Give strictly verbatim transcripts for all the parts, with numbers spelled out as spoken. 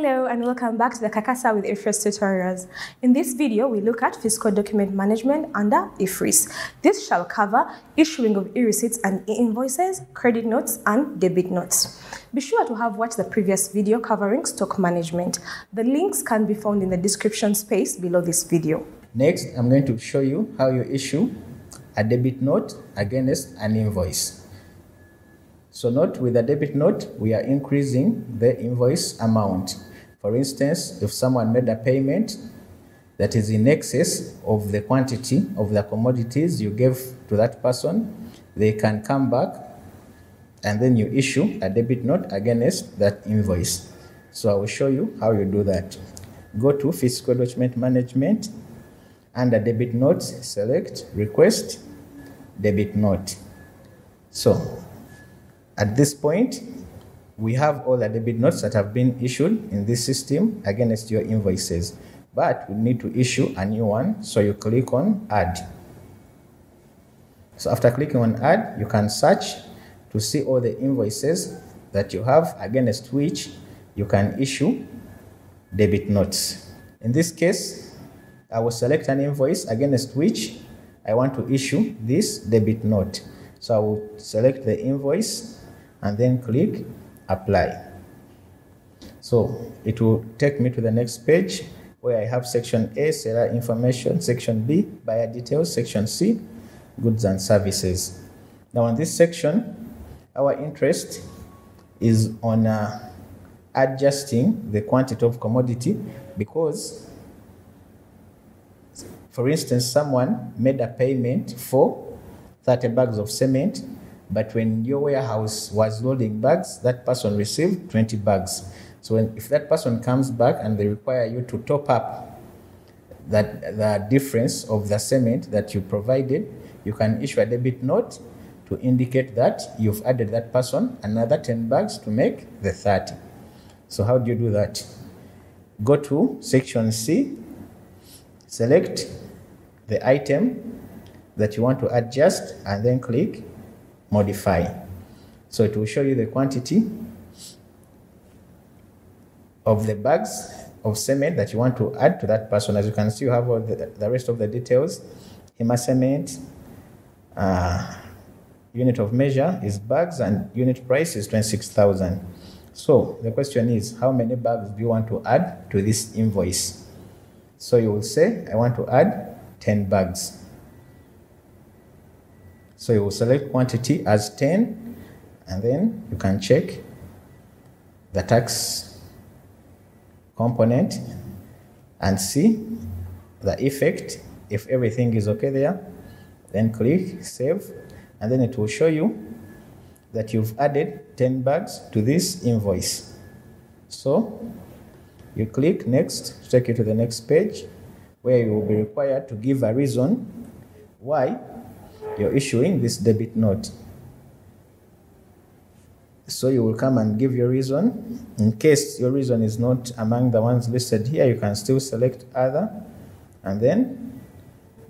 Hello and welcome back to the Kakasa with EFRIS tutorials. In this video, we look at fiscal document management under EFRIS. This shall cover issuing of e-receipts and e-invoices, credit notes and debit notes. Be sure to have watched the previous video covering stock management. The links can be found in the description space below this video. Next, I'm going to show you how you issue a debit note against an invoice. So note, with a debit note, we are increasing the invoice amount. For instance, if someone made a payment that is in excess of the quantity of the commodities you gave to that person, they can come back and then you issue a debit note against that invoice. So I will show you how you do that. Go to Fiscal Document Management, under Debit Notes, select Request Debit Note. So at this point, we have all the debit notes that have been issued in this system against your invoices, but we need to issue a new one, so you click on Add. So after clicking on Add, you can search to see all the invoices that you have against which you can issue debit notes. In this case, I will select an invoice against which I want to issue this debit note. So I will select the invoice and then click Apply. So it will take me to the next page where I have Section A, Seller Information, Section B, Buyer Details, Section C, Goods and Services. Now in this section, our interest is on uh, adjusting the quantity of commodity, because, for instance, someone made a payment for thirty bags of cement, but when your warehouse was loading bags, that person received twenty bags. So when, if that person comes back and they require you to top up that the difference of the cement that you provided, you can issue a debit note to indicate that you've added that person another ten bags to make the thirty. So how do you do that? Go to Section C, select the item that you want to adjust and then click Modify. So it will show you the quantity of the bags of cement that you want to add to that person. As you can see, you have all the, the rest of the details. Hema cement, uh, unit of measure is bags and unit price is twenty-six thousand. So the question is, how many bags do you want to add to this invoice? So you will say, I want to add ten bags. So you will select quantity as ten, and then you can check the tax component and see the effect. If everything is okay there, then click Save, and then it will show you that you've added ten bags to this invoice. So you click Next to take you to the next page where you will be required to give a reason why you're issuing this debit note. So you will come and give your reason. In case your reason is not among the ones listed here, you can still select Other and then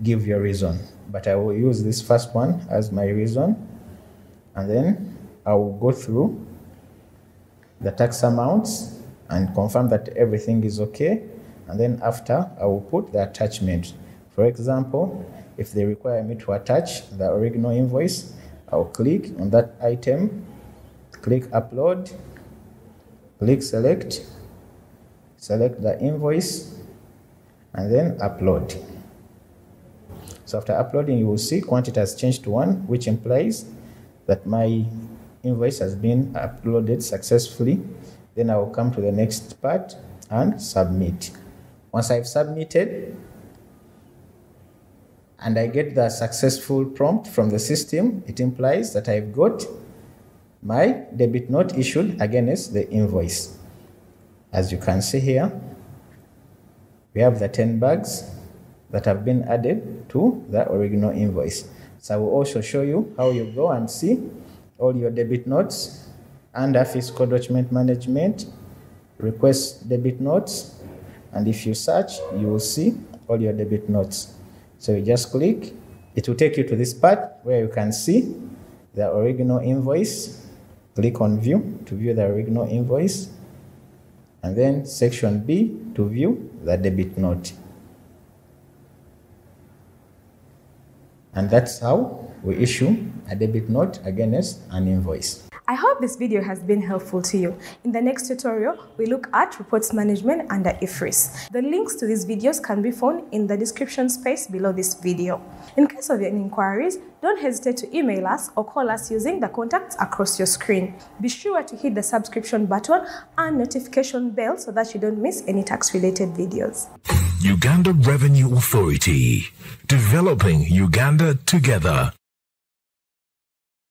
give your reason. But I will use this first one as my reason, and then I will go through the tax amounts and confirm that everything is okay. And then after, I will put the attachment. For example, if they require me to attach the original invoice, I'll click on that item, click Upload, click Select, select the invoice, and then Upload. So after uploading, you will see quantity has changed to one, which implies that my invoice has been uploaded successfully. Then I will come to the next part and submit. Once I've submitted, and I get the successful prompt from the system, it implies that I've got my debit note issued against the invoice. As you can see here, we have the ten bags that have been added to the original invoice. So I will also show you how you go and see all your debit notes under Fiscal Document Management, Request Debit Notes, and if you search, you will see all your debit notes. So you just click, it will take you to this part where you can see the original invoice. Click on View to view the original invoice. and then section B to view the debit note. And that's how we issue a debit note against an invoice. I hope this video has been helpful to you. In the next tutorial, we look at reports management under EFRIS. The links to these videos can be found in the description space below this video. In case of any inquiries, don't hesitate to email us or call us using the contacts across your screen. Be sure to hit the subscription button and notification bell so that you don't miss any tax-related videos. Uganda Revenue Authority. Developing Uganda together.